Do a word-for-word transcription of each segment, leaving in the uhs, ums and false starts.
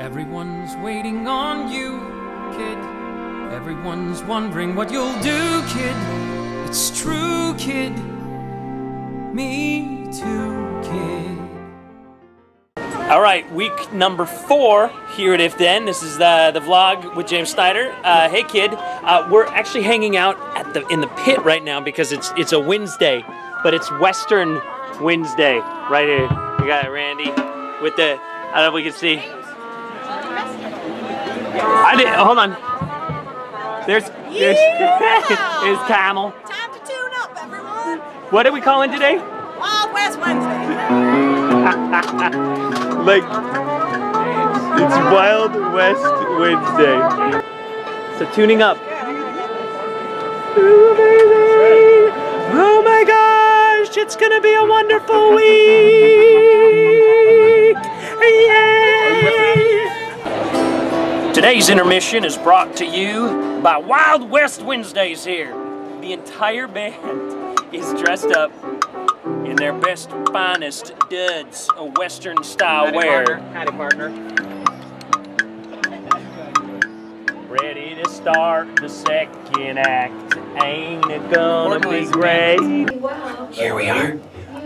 Everyone's waiting on you, kid. Everyone's wondering what you'll do, kid. It's true, kid. Me too, kid. All right, week number four here at If/Then. This is the, the vlog with James Snyder. Uh, hey, kid. Uh, we're actually hanging out at the in the pit right now because it's it's a Wednesday, but it's Western Wednesday right here. We got Randy with the, I don't know if we can see. I did. Hold on. There's there's, yeah. There's Camel. Time to tune up, everyone. What are we calling today? Wild West Wednesday. Like it's Wild West Wednesday. So tuning up. Oh my gosh! It's gonna be a wonderful week. Yay! Today's intermission is brought to you by Wild West Wednesdays here. The entire band is dressed up in their best, finest duds of Western style wear. Howdy, partner. Ready to start the second act. Ain't it gonna be great? Here we are.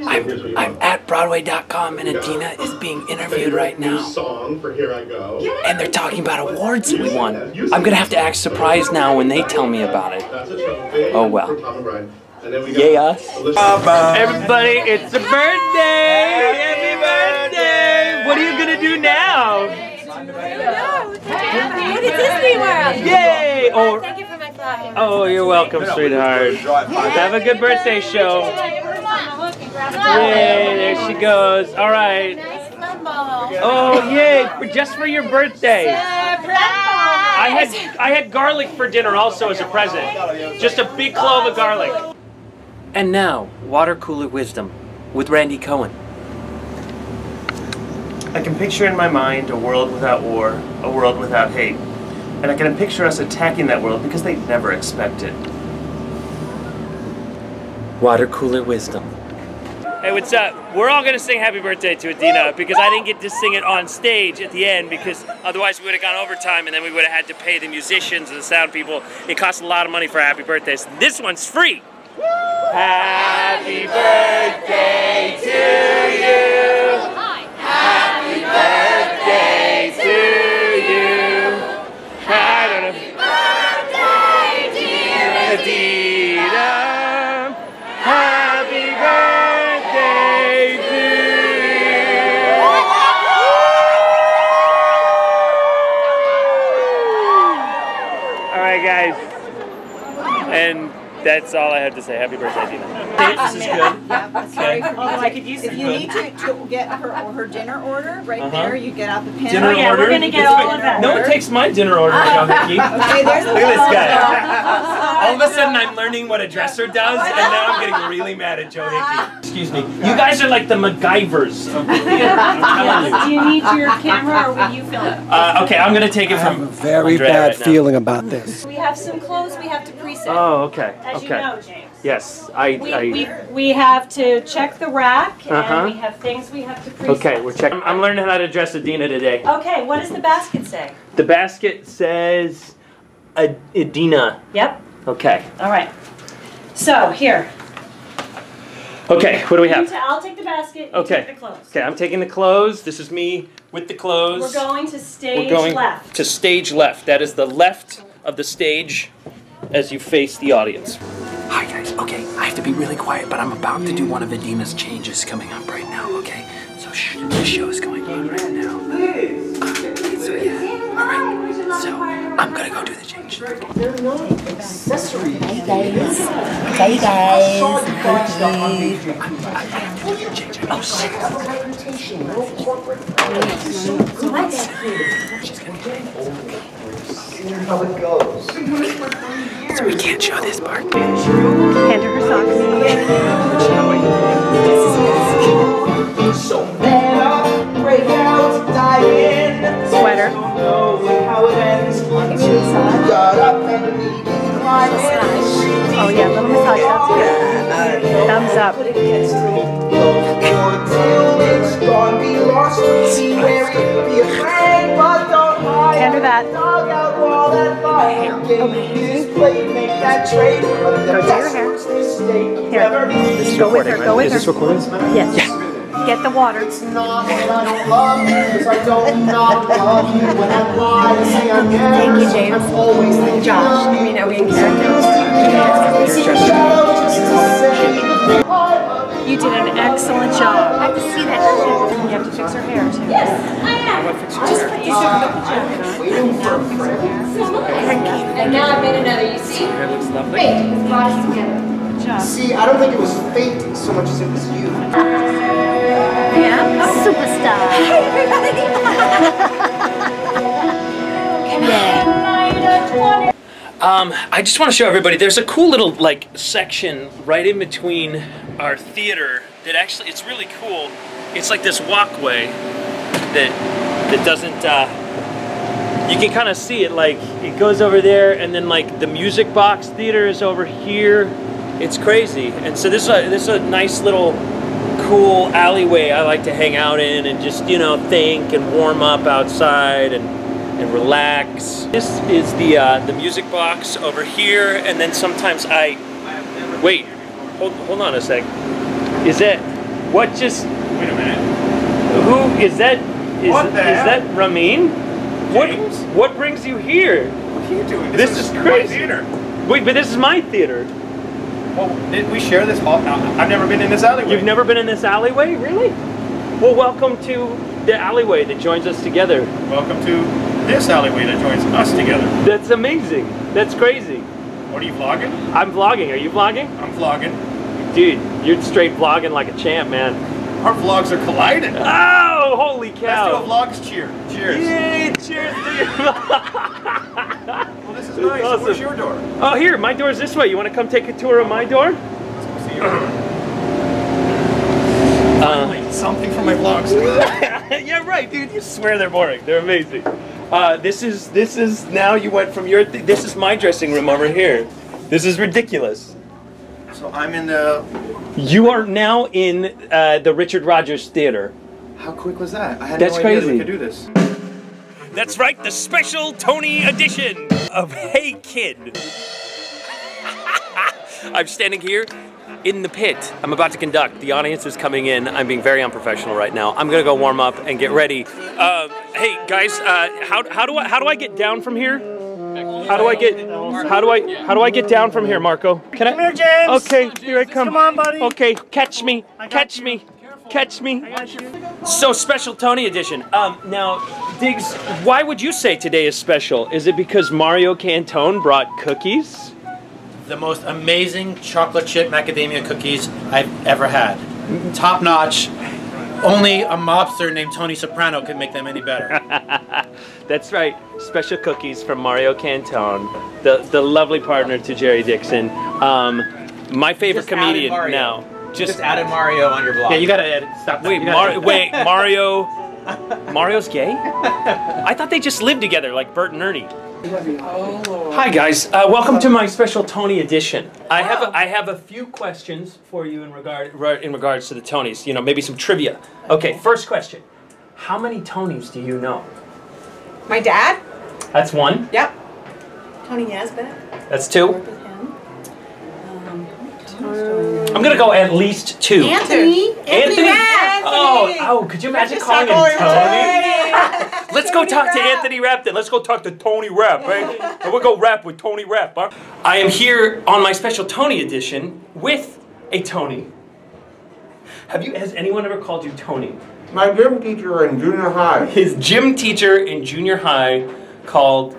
I'm, I'm at Broadway dot com and Idina is being interviewed right now. Song for Here I Go. And they're talking about awards that we won. I'm gonna have to act surprised now when they tell me about it. Oh well. Yay us. Everybody, it's a birthday! Happy birthday! What are you gonna do now? Look at Disney World! Yay! Or, oh, you're welcome, sweetheart. Have a good birthday show. Yay, there she goes. All right. Oh, yay, just for your birthday. I had I had garlic for dinner also as a present. Just a big clove of garlic. And now, Water Cooler Wisdom with Randy Cohen. I can picture in my mind a world without war, a world without hate. And I can picture us attacking that world because they'd never expect it. Water Cooler Wisdom. Hey, what's up? We're all gonna sing happy birthday to Idina because I didn't get to sing it on stage at the end because otherwise we would have gone overtime and then we would have had to pay the musicians and the sound people. It costs a lot of money for happy birthdays. This one's free! Woo! Happy birthday to you! Hi. Happy birthday to you! I don't know. Happy birthday to you, Idina! And that's all I have to say. Happy birthday, Idina. This is good. Yeah, okay. Although I could use if you need to, to get her or her dinner order right uh -huh. there, you get out the pen. Dinner oh, yeah, order. We're gonna get all of that. No one takes my dinner order. John Hickey. Okay, there's look at this guy. All of a sudden, I'm learning what a dresser does, and now I'm getting really mad at Joe Hickey. Excuse me. You guys are like the MacGyvers of the theater. I'm telling you. Do you need your camera, or will you film it? Uh, okay, I'm gonna take it from. I have a very Andrea bad right feeling about this. We have some clothes we have to preset. Oh, okay. As okay. you know, James. Yes, I. We, I, we, we have to check the rack, uh -huh. and we have things we have to preset. Okay, we're checking. I'm, I'm learning how to dress Idina today. Okay, what does the basket say? The basket says, Idina. Yep. Okay. All right. So here. Okay, what do we have? I'll take the basket. You okay. Take the clothes. Okay, I'm taking the clothes. This is me with the clothes. We're going to stage we're going left. To stage left. That is the left of the stage, as you face the audience. Hi guys, okay, I have to be really quiet, but I'm about to do one of Idina's changes coming up right now, okay? So shh, the show is going on right now. Okay, so yeah, all right, so I'm gonna go do the change. Hey guys, hey guys, thank you. Oh, sick. What? She's gonna get it over. How it goes. So we can't show this part. Hand her her socks. So break out, dive in. Sweater. Oh yeah, little massage. That's good. Thumbs up. It's gone, be lost, be wary, be afraid, but that. Go to your hair. Here. Go with her. Go with her. Is this recorded? Yes. Yeah. Get the water. It's not that I don't love you, because I don't not love you when I lie and say I'm here. Thank you, James. I'm always thinking Josh. I mean, are we in character? You did an excellent job. I have to see that. You have to fix her hair, too. Yes, I am. I fix her Just hair. Put these in the pajama. And now I've made another, you see? That looks lovely. Fate is bodies together. See, I don't think it was fate so much as it was you. Yeah, superstar. Hey, everybody! Um, I just want to show everybody, there's a cool little, like, section right in between our theater that actually, it's really cool. It's like this walkway that, that doesn't, uh... you can kind of see it, like, it goes over there, and then, like, the Music Box Theater is over here. It's crazy. And so this is, a, this is a nice little cool alleyway I like to hang out in and just, you know, think and warm up outside and, and relax. This is the uh, the Music Box over here, and then sometimes I... Wait, hold, hold on a sec. Is that... What just... Wait a minute. Who is that? Is, what the is hell? that Ramin? James? What What brings you here? What are you doing? This, this is, is crazy. My theater. Wait, but this is my theater. Well, did we share this hall? I've never been in this alleyway. You've never been in this alleyway? Really? Well, welcome to the alleyway that joins us together. Welcome to this alleyway that joins us together. That's amazing. That's crazy. What, are you vlogging? I'm vlogging. Are you vlogging? I'm vlogging. Dude, you're straight vlogging like a champ, man. Our vlogs are colliding. Oh, holy cow. Let's do a vlogs cheer. Cheers. Yay, cheers to you. Well, this is nice. Awesome. Where's your door? Oh, here. My door's this way. You want to come take a tour of my door? Let's go see your door. Uh, something from my vlogs. Yeah, right, dude. You swear they're boring. They're amazing. Uh, this is, this is, now you went from your, th this is my dressing room over here. This is ridiculous. So I'm in the... You are now in uh, the Richard Rogers Theater. How quick was that? I had That's no idea crazy. that we could do this. That's right, the special Tony edition of Hey Kid. I'm standing here in the pit. I'm about to conduct. The audience is coming in. I'm being very unprofessional right now. I'm gonna go warm up and get ready. Uh, hey guys, uh, how how do I how do I get down from here? How do I get how do I how do I get down from here, Marco? Can I? Come here, James. Okay, here I come. Come on, buddy. Okay, catch me, catch me, catch me. So special Tony edition. Um, now, Diggs, why would you say today is special? Is it because Mario Cantone brought cookies? The most amazing chocolate chip macadamia cookies I've ever had. Top notch. Only a mobster named Tony Soprano could make them any better. That's right. Special cookies from Mario Cantone, the the lovely partner to Jerry Dixon. Um, my favorite just comedian now. Just, just added Mario on your blog. Yeah, you gotta edit. Stop. Wait, Mar wait, Mario. Mario's gay? I thought they just lived together like Bert and Ernie. Hi guys, uh, welcome to my special Tony edition. I have a, I have a few questions for you in regard in regards to the Tonys. You know, maybe some trivia. Okay, first question: how many Tonys do you know? My dad. That's one. Yep. Tony Yazbek. That's two. Um, I'm gonna go at least two. Anthony. Anthony. Anthony. Oh, oh, could you imagine calling him Tony? Tony? Let's Tony go talk Rapp. to Anthony Rapp then. Let's go talk to Tony Rapp, right? And we'll go rap with Tony Rapp, huh? I am here on my special Tony edition with a Tony. Have you, has anyone ever called you Tony? My gym teacher in junior high. His gym teacher in junior high called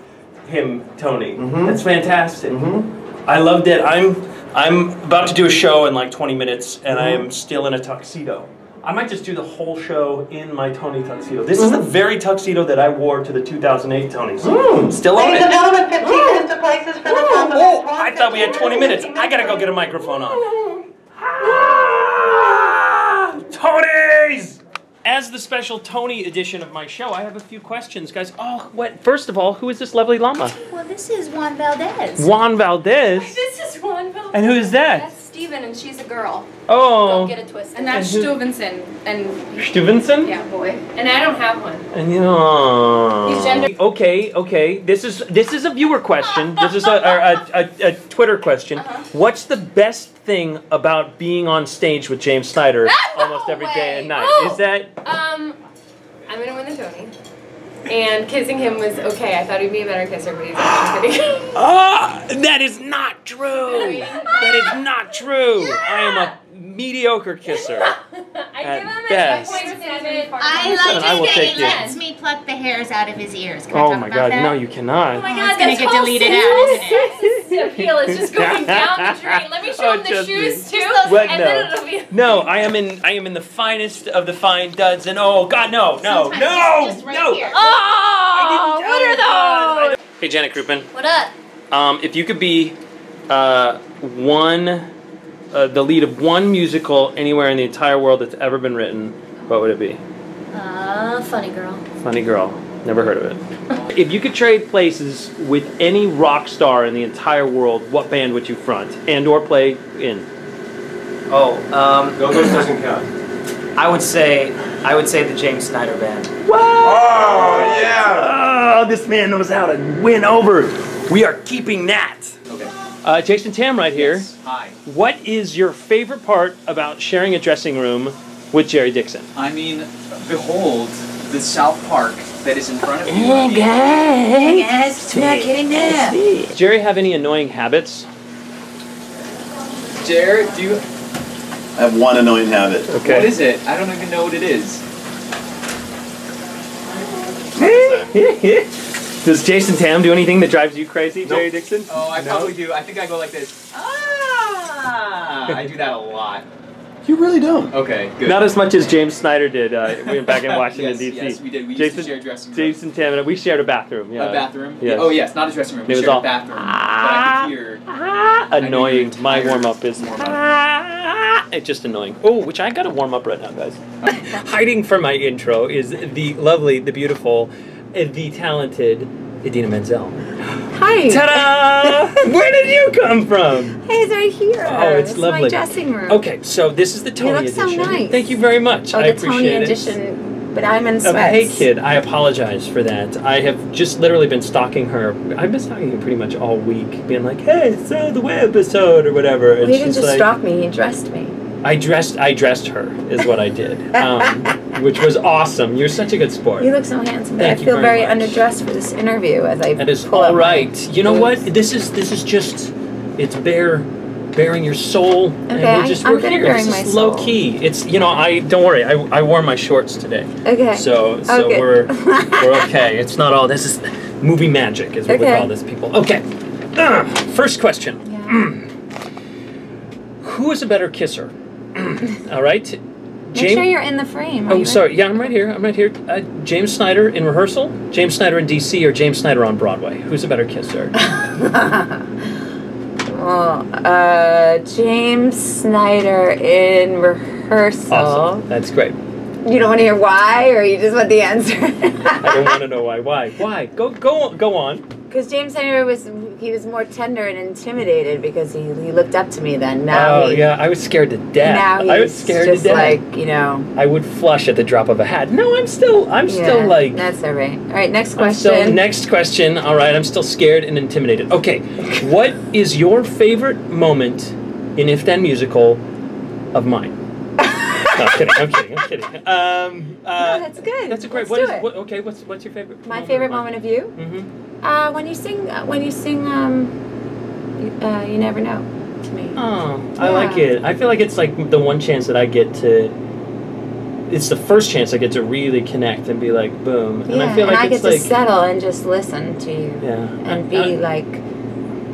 him Tony. Mm-hmm. That's fantastic. Mm-hmm. I loved it. I'm, I'm about to do a show in like twenty minutes and mm-hmm. I am still in a tuxedo. I might just do the whole show in my Tony tuxedo. This mm-hmm. is the very tuxedo that I wore to the two thousand eight Tonys. Mm. Still on Ladies it. Gentlemen, fifteen mm. minutes of places for the top of the I thought we had twenty minutes. I gotta go get a microphone on. Ah, Tonys! As the special Tony edition of my show, I have a few questions, guys. Oh, what? First of all, who is this lovely llama? Well, this is Juan Valdez. Juan Valdez? This is Juan Valdez. And who is that? That's Steven and she's a girl. Oh. Go get it twisted. And that's Stuvenson. And Stuvenson? Yeah, boy. And I don't have one. And you know. He's gender. Okay, okay. This is this is a viewer question. This is a a, a, a Twitter question. Uh-huh. What's the best thing about being on stage with James Snyder no almost every way. day and night? Oh. Is that? Um, I'm gonna win the Tony. And kissing him was okay. I thought he'd be a better kisser, but he's actually pretty good. Oh, that is not true. That is not true. Yeah. I am a mediocre kisser. I at give him best. a point seven. I like it. It lets me pluck the hairs out of his ears. Can oh I my god, that? no, you cannot. Oh my god, oh, it's gonna get deleted out, isn't it? This appeal is just going down the drain. Let me show oh, him the shoes me. too, well, and no. then it'll be. No, I am in. I am in the finest of the fine duds, and oh god, no, no, Sometimes no, just right no. Here. Oh, what are those? Hey, Janet Krupen. What up? Um, if you could be, uh, one. Uh, the lead of one musical anywhere in the entire world that's ever been written, what would it be? Uh, Funny Girl. Funny Girl. Never heard of it. If you could trade places with any rock star in the entire world, what band would you front and or play in? Oh, um... Go-Go's doesn't count. I would say, I would say the James Snyder Band. Whoa! Oh, yeah! Oh, this man knows how to win over. We are keeping that. Okay. Uh, Jason Tam right here. Yes. Hi. What is your favorite part about sharing a dressing room with Jerry Dixon? I mean, behold the South Park that is in front of you. Hey guys, hey guys, we're not getting there. Does Jerry have any annoying habits? Jerry, do you... I have one annoying habit. Okay. What is it? I don't even know what it is. Does Jason Tam do anything that drives you crazy, nope. Jerry Dixon? Oh, I no? probably do. I think I go like this. Ah! I do that a lot. You really don't. Okay, good. Not as much as James Snyder did uh, back in Washington, yes, D C Yes, we did. We Jason, used to share a dressing room. Jason Tam and we shared a bathroom. Yeah. A bathroom? Yes. Oh, yes, not a dressing room. We it shared was all, a bathroom. Ah, but I could hear... Ah, annoying. Could hear My warm-up is... Warm ah, it's just annoying. Oh, which I got to warm up right now, guys. Um, Hiding from my intro is the lovely, the beautiful... the talented Idina Menzel. Hi. Ta-da! Where did you come from? Hey, it's right here. Oh, it's, it's lovely. My dressing room. Okay, so this is the Tony edition. You look edition. so nice. Thank you very much. Oh, I appreciate it. Oh, the Tony edition, but I'm in sweats. Oh, hey, kid, I apologize for that. I have just literally been stalking her. I've been stalking her pretty much all week, being like, hey, so the web episode or whatever. Well, you didn't just like, stalk me, you dressed me. I dressed I dressed her, is what I did, um, which was awesome. You're such a good sport. You look so handsome. Thank I feel very, very underdressed for this interview as I That is pull all right. You know what? This is this is just, it's bare, bearing your soul. Okay, and we're just, I'm we're here. It's just my soul. low key. It's, you know, I, don't worry, I, I wore my shorts today. Okay. So, so okay. we're, we're okay. It's not all, this is movie magic is what okay. we call this, people. Okay. Uh, first question. Yeah. Mm. Who is a better kisser? All right. James, Make sure you're in the frame. Oh, sorry. Right? Yeah, I'm right here. I'm right here. Uh, James Snyder in rehearsal, James Snyder in D C, or James Snyder on Broadway. Who's a better kisser? well, uh, James Snyder in rehearsal. Awesome. That's great. You don't want to hear why, or you just want the answer? I don't want to know why. Why? Why? Go, go, go on. Because James Snyder was, he was more tender and intimidated because he, he looked up to me then. Now oh, he, yeah, I was scared to death. Now he's I was scared just to death. like, you know. I would flush at the drop of a hat. No, I'm still, I'm yeah, still like. That's all right. All right, next question. Still, next question. All right, I'm still scared and intimidated. Okay, what is your favorite moment in If/Then musical of mine? No, I'm kidding, I'm kidding, I'm kidding. Um, uh, no, that's good. That's a great. Let's what do is, it. What, okay, what's what's your favorite? My moment favorite of moment of you. Mm-hmm. Uh, when you sing, uh, when you sing, um, you, uh, you never know. To me. Oh, yeah. I like it. I feel like it's like the one chance that I get to. It's the first chance I get to really connect and be like, boom. And yeah, I feel like and I it's get like, to settle and just listen to you. Yeah. And I, be I, like,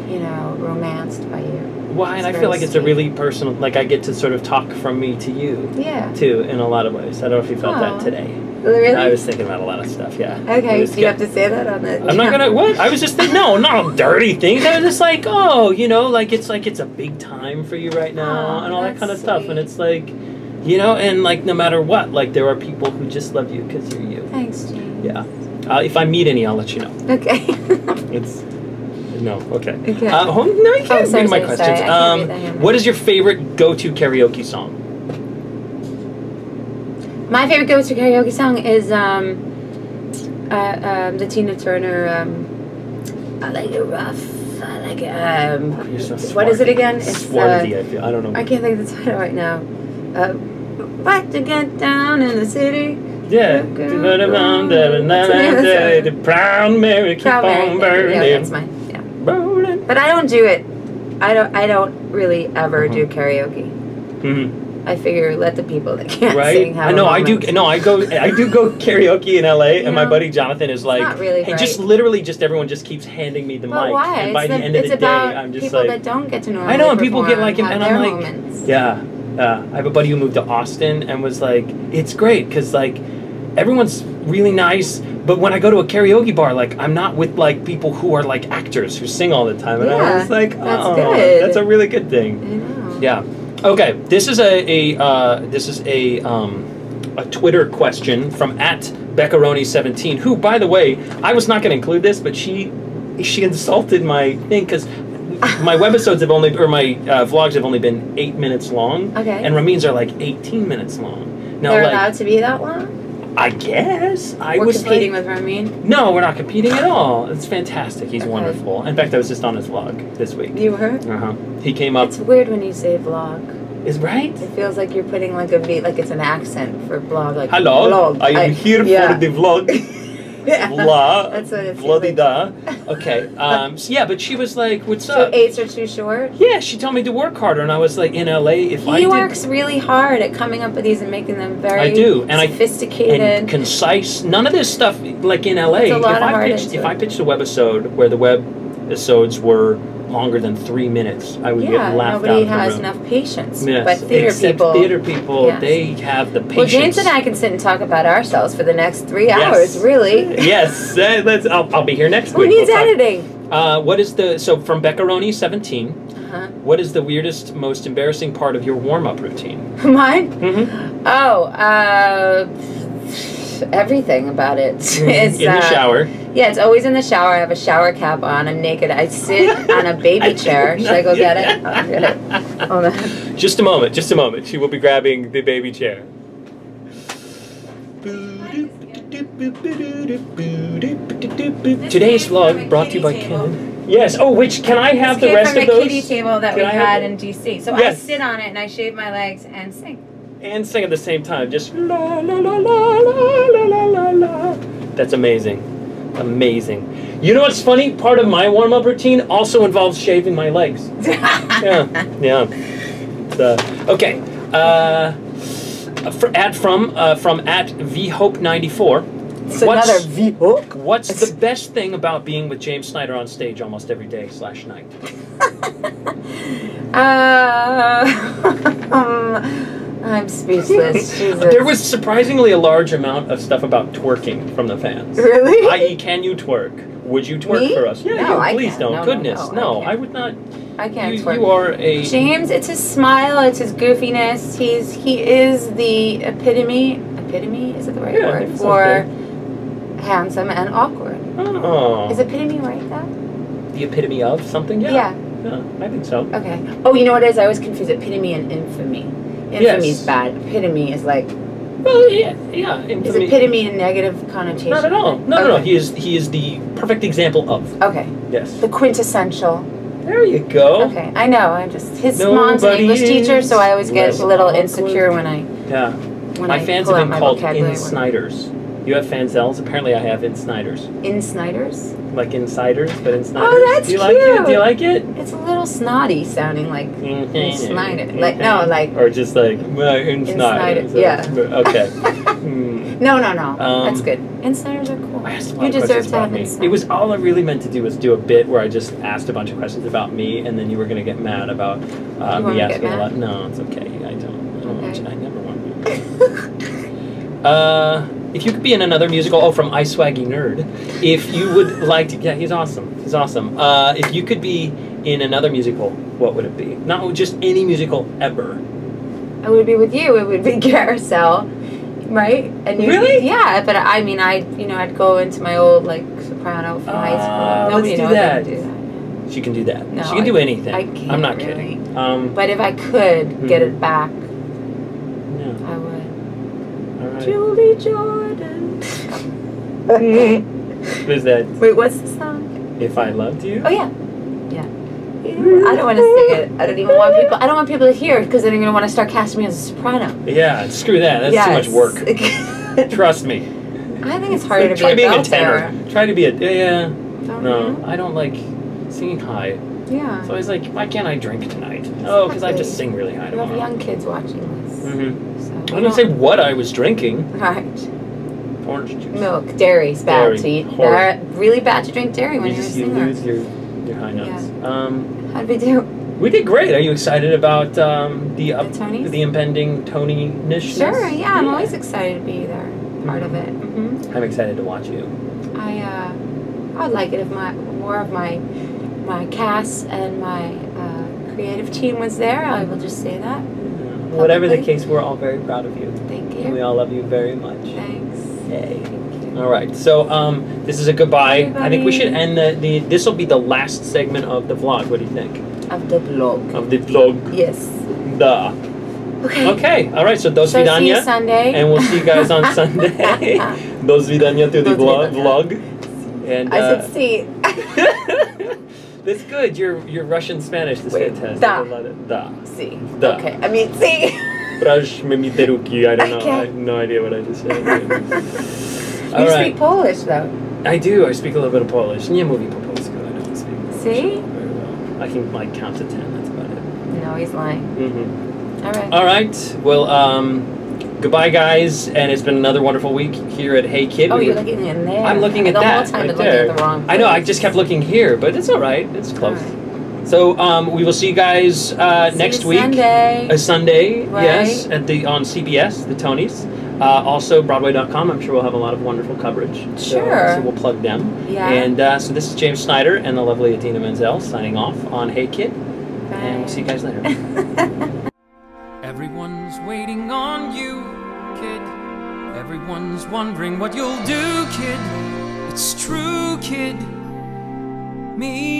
you know, romanced by you. Why? And I feel like it's a really personal, like I get to sort of talk from me to you. Yeah. Too, in a lot of ways. I don't know if you felt Aww. that today. Really? I was thinking about a lot of stuff, yeah. Okay, so you have to say that on the... I'm not gonna, what? I was just thinking, no, not dirty things. I was just like, oh, you know, like it's like it's a big time for you right now, Aww, and all that kind of sweet. stuff. And it's like, you know, and like no matter what, like there are people who just love you because you're you. Thanks, James. Yeah. Uh, if I meet any, I'll let you know. Okay. it's... No, okay. Okay. Uh, hold, no, you can't oh, sorry, read my sorry, questions. Sorry. Um, read what is your favorite go-to karaoke song? My favorite go-to karaoke song is um, uh, um, the Tina Turner. Um, I like it rough. I like it. Um, so what is it again? It's swarthy, uh, I feel. I don't know. I can't think of the title right now. Uh, what to get down in the city. Yeah. The Proud Mary keep on burning. Yeah, that's mine. Yeah. Burning. But I don't do it. I don't. I don't really ever mm-hmm. do karaoke. Mm-hmm. I figure let the people that can't right? sing have I know, I do. No, I go. I do go karaoke in L A, and know, my buddy Jonathan is like, not really hey, right. just literally, just everyone just keeps handing me the well, mic, why? And by it's the, the end of the day, I'm just people like, people that don't get to normally I know, and people get like, and, and I'm like, moments. yeah. Uh, I have a buddy who moved to Austin and was like, it's great because like, everyone's really nice, but when I go to a karaoke bar, like I'm not with like people who are like actors who sing all the time, and yeah, I was like, oh, that's good. That's a really good thing. I know. Yeah. Okay, this is a, a uh, this is a um, a Twitter question from at Beccaroni seventeen. Who, by the way, I was not going to include this, but she she insulted my thing because my webisodes have only or my uh, vlogs have only been eight minutes long. Okay, and Ramin's are like eighteen minutes long. Now, they're like, allowed to be that long. I guess I we're was competing like, with Ramin. No, we're not competing at all. It's fantastic. He's okay. wonderful. In fact, I was just on his vlog this week. You were? Uh huh. He came up. It's weird when you say vlog. Is right? It feels like you're putting like a beat, like it's an accent for vlog. Like hello, vlog. I am I, here yeah. for the vlog. yeah. Blah. That's what it feels like. Da. Okay. Um, so yeah, but she was like, "What's so up?" So eights are too short. Yeah, she told me to work harder, and I was like, "In L A, if he I." He works did, really hard at coming up with these and making them very. I do, and sophisticated, I, and concise. None of this stuff, like in L A, it's a lot if of I hard pitched, into if it. I pitched a webisode where the webisodes were longer than three minutes, I would yeah, get laughed out of the room. Yeah, nobody has enough patience. Yes, but theater except people, theater people, yes. they have the patience. Well, James and I can sit and talk about ourselves for the next three yes. hours, really. Yes, uh, let's. I'll, I'll be here next Who week. Who needs we'll editing? Uh, what is the, so from Beccaroni seventeen, uh-huh. what is the weirdest, most embarrassing part of your warm-up routine? Mine? Mm-hmm. Oh, uh... everything about it is in uh, the shower. Yeah, it's always in the shower. I have a shower cap on. I'm naked. I sit on a baby chair. Should I go get it? I'll get it. Hold on. Just a moment. Just a moment. She will be grabbing the baby chair. Today's vlog brought to you by Ken. Yes. Oh, which can I have the rest of those? From a kiddie table that we had in D C. So I sit on it and I shave my legs and sing. And sing at the same time, just la la la la la la la la. That's amazing, amazing. You know what's funny? Part of my warm-up routine also involves shaving my legs. yeah, yeah. So, okay. Uh, for, at from uh, from at v hope ninety-four. It's what's, another vhope. What's the best thing about being with James Snyder on stage almost every day slash night? uh. I'm speechless. Jesus. There was surprisingly a large amount of stuff about twerking from the fans. Really? that is, can you twerk? Would you twerk Me? for us? Yeah, no, you, please I don't. No, Goodness, no. no, no I, I would not. I can't you, twerk. You are a James. It's his smile. It's his goofiness. He's he is the epitome. Epitome is it the right yeah, word for okay. handsome and awkward? Oh. Is epitome right though? The epitome of something? Yeah. Yeah. Yeah. I think so. Okay. Oh, you know what it is? I always confuse epitome and infamy. Infamy yes. is bad. Epitome is like. Well, yeah, yeah. Infamy. Is epitome a negative connotation? Not at all. No, okay. no, no. He is he is the perfect example of. Okay. Yes. The quintessential. There you go. Okay, I know. I'm just his mom's an English teacher, so I always get a little insecure when I. Yeah. When my I fans have been called in Snyders. You have Fanzels. Apparently, I have in Snyders. In Snyders. Like insiders, but in Snyders. Oh, that's Do you cute. Like it? Do you like it? It's a little snotty sounding, like mm-hmm. in Snyder. Mm-hmm. Like no, like or just like well, in, in Snyder. Snyder. So, yeah. Okay. mm. No, no, no. Um, that's good. In Snyders are cool. I asked a lot you of deserve questions to about have me. It was all I really meant to do was do a bit where I just asked a bunch of questions about me, and then you were gonna get mad about uh, me asking a lot. No, it's okay. I don't. I, don't okay. I never want to. uh. If you could be in another musical, oh, from I Swaggy Nerd, if you would like to, yeah, he's awesome, he's awesome. Uh, if you could be in another musical, what would it be? Not just any musical ever. I would be with you. It would be Carousel, right? And you really? Be, yeah, but I mean, I, you know, I'd go into my old like soprano from uh, high school. Nobody knows I would do that. She can do that. No, she can I, do anything. I can't I'm not really. kidding. Um, but if I could mm-hmm. get it back, no. I would. All right. Julie Jordan. What is that? Wait, what's the song? If I Loved You? Oh, yeah. Yeah. I don't want to sing it. I don't even want people, I don't want people to hear it because they're going to want to start casting me as a soprano. Yeah, screw that. That's yes. too much work. Trust me. I think it's harder it's like, to be a Try being a tenor. There. Try to be a... Yeah, yeah. Don't no, know. I don't like singing high. Yeah. So I was like, why can't I drink tonight? Exactly. Oh, because I just sing really high. We have young kids watching this. Mm-hmm. So I didn't don't... say what I was drinking. Right. Orange juice. Milk, dairy's bad dairy. to eat. They're really bad to drink dairy when you you're just, a singer. You lose your, your high notes. Yeah. Um, How'd we do? We did great. Are you excited about um, the, up, the, the impending Tony-nishness? Sure, yeah, yeah. I'm always excited to be there. Part of it. Mm-hmm. I'm excited to watch you. I uh, I'd like it if my more of my my cast and my uh, creative team was there. I will just say that. Mm-hmm. Whatever the case, we're all very proud of you. Thank you. And we all love you very much. Thanks. Yay. Thank you. All right. So um, this is a goodbye. Everybody. I think we should end the the. This will be the last segment of the vlog. What do you think? Of the vlog. Of the vlog. Yes. The. Okay. Okay. All right. So dos so vidania. See you Sunday. And we'll see you guys on Sunday. Dos vidania through the vlog. vlog. And uh, I said see. That's good. Your your Russian Spanish is Wait, fantastic. Da. I love it. Da. See. Da. Okay. I mean see. I don't know. I, I have no idea what I just said. All you right. speak Polish though. I do. I speak a little bit of Polish. Nie mówię po polsku. I don't speak Polish see? very well. I can like count to ten. That's about it. No, he's lying. Mm-hmm. All right. All right. Well, um, goodbye, guys, and it's been another wonderful week here at Hey Kid. Oh, we you're were, looking in there. I'm looking at the that. The whole time right there. Looking at the wrong place. I know. I just kept looking here, but it's all right. It's close. Right. So um, we will see you guys uh, see next you week. Sunday. A Sunday. Right. Yes, at the on C B S, the Tonys. Uh, also, Broadway dot com. I'm sure we'll have a lot of wonderful coverage. Sure. So, so we'll plug them. Yeah. And uh, so this is James Snyder and the lovely Idina Menzel signing off on Hey Kid, Bye. and we'll see you guys later. Everyone's waiting on you, kid. Everyone's wondering what you'll do, kid. It's true, kid. Me